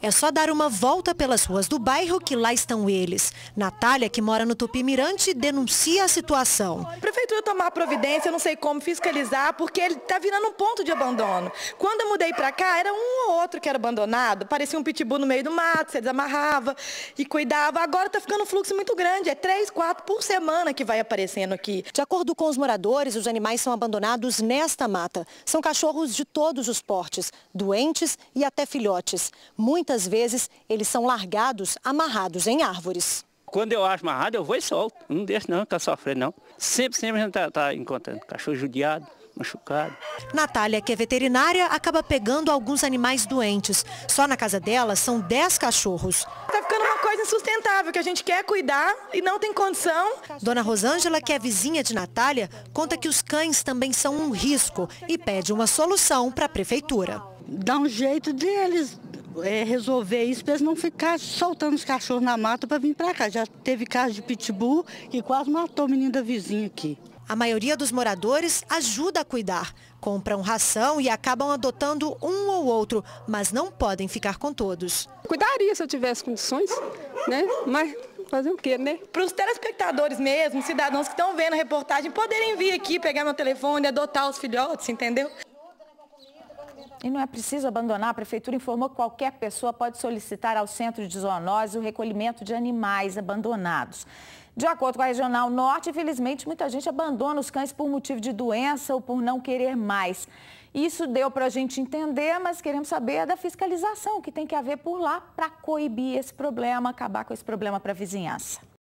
É só dar uma volta pelas ruas do bairro que lá estão eles. Natália, que mora no Tupi Mirante, denuncia a situação. A prefeitura tomar providência, eu não sei como fiscalizar, porque ele está virando um ponto de abandono. Quando eu mudei para cá, era um ou outro que era abandonado, parecia um pitbull no meio do mato, você desamarrava e cuidava. Agora está ficando um fluxo muito grande, é 3, 4 por semana que vai aparecendo aqui. De acordo com os moradores, os animais são abandonados nesta mata. São cachorros de todos os portes, doentes e até filhotes. Muitas vezes, eles são largados, amarrados em árvores. Quando eu acho amarrado, eu vou e solto. Não deixo não, tá sofrendo não. Sempre a gente tá encontrando cachorro judiado, machucado. Natália, que é veterinária, acaba pegando alguns animais doentes. Só na casa dela são 10 cachorros. Tá ficando uma coisa insustentável, que a gente quer cuidar e não tem condição. Dona Rosângela, que é vizinha de Natália, conta que os cães também são um risco e pede uma solução para a prefeitura. Dá um jeito deles resolver isso para eles não ficarem soltando os cachorros na mata para vir para cá. Já teve caso de pitbull que quase matou o menino da vizinha aqui. A maioria dos moradores ajuda a cuidar, compram ração e acabam adotando um ou outro, mas não podem ficar com todos. Cuidaria se eu tivesse condições, né? Mas fazer o quê, né? Para os telespectadores mesmo, cidadãos que estão vendo a reportagem, poderem vir aqui, pegar meu telefone, adotar os filhotes, entendeu? E não é preciso abandonar, a prefeitura informou que qualquer pessoa pode solicitar ao centro de zoonose o recolhimento de animais abandonados. De acordo com a Regional Norte, infelizmente, muita gente abandona os cães por motivo de doença ou por não querer mais. Isso deu para a gente entender, mas queremos saber da fiscalização que tem que haver por lá para coibir esse problema, acabar com esse problema para a vizinhança.